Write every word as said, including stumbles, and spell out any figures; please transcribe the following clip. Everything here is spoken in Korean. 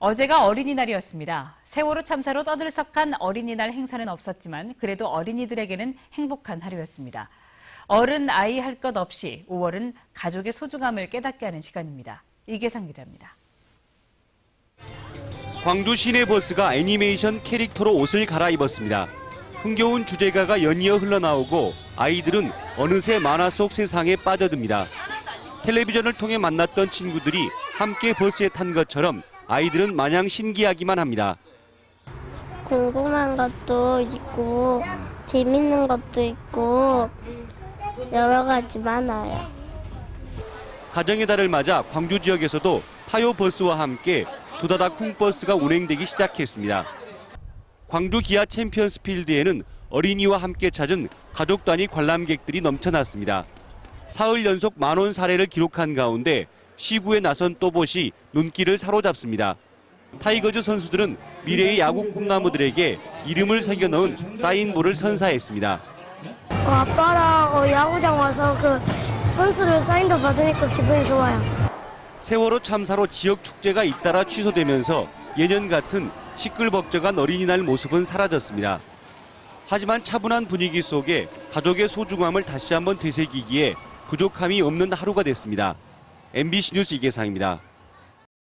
어제가 어린이날이었습니다. 세월호 참사로 떠들썩한 어린이날 행사는 없었지만 그래도 어린이들에게는 행복한 하루였습니다. 어른, 아이 할 것 없이 오월은 가족의 소중함을 깨닫게 하는 시간입니다. 이계상 기자입니다. 광주 시내 버스가 애니메이션 캐릭터로 옷을 갈아입었습니다. 흥겨운 주제가가 연이어 흘러나오고 아이들은 어느새 만화 속 세상에 빠져듭니다. 텔레비전을 통해 만났던 친구들이 함께 버스에 탄 것처럼 아이들은 마냥 신기하기만 합니다. 궁금한 것도 있고 재밌는 것도 있고 여러 가지 많아요. 가정의 달을 맞아 광주 지역에서도 타요 버스와 함께 두다다 쿵 버스가 운행되기 시작했습니다. 광주 기아 챔피언스 필드에는 어린이와 함께 찾은 가족 단위 관람객들이 넘쳐났습니다. 사흘 연속 만원 사례를 기록한 가운데 시구에 나선 또봇이 눈길을 사로잡습니다. 타이거즈 선수들은 미래의 야구 꿈나무들에게 이름을 새겨넣은 사인볼을 선사했습니다. 어, 아빠랑 어, 야구장 와서 그 선수들 사인도 받으니까 기분이 좋아요. 세월호 참사로 지역 축제가 잇따라 취소되면서 예년 같은 시끌벅적한 어린이날 모습은 사라졌습니다. 하지만 차분한 분위기 속에 가족의 소중함을 다시 한번 되새기기에 부족함이 없는 하루가 됐습니다. 엠비씨 뉴스 이계상입니다.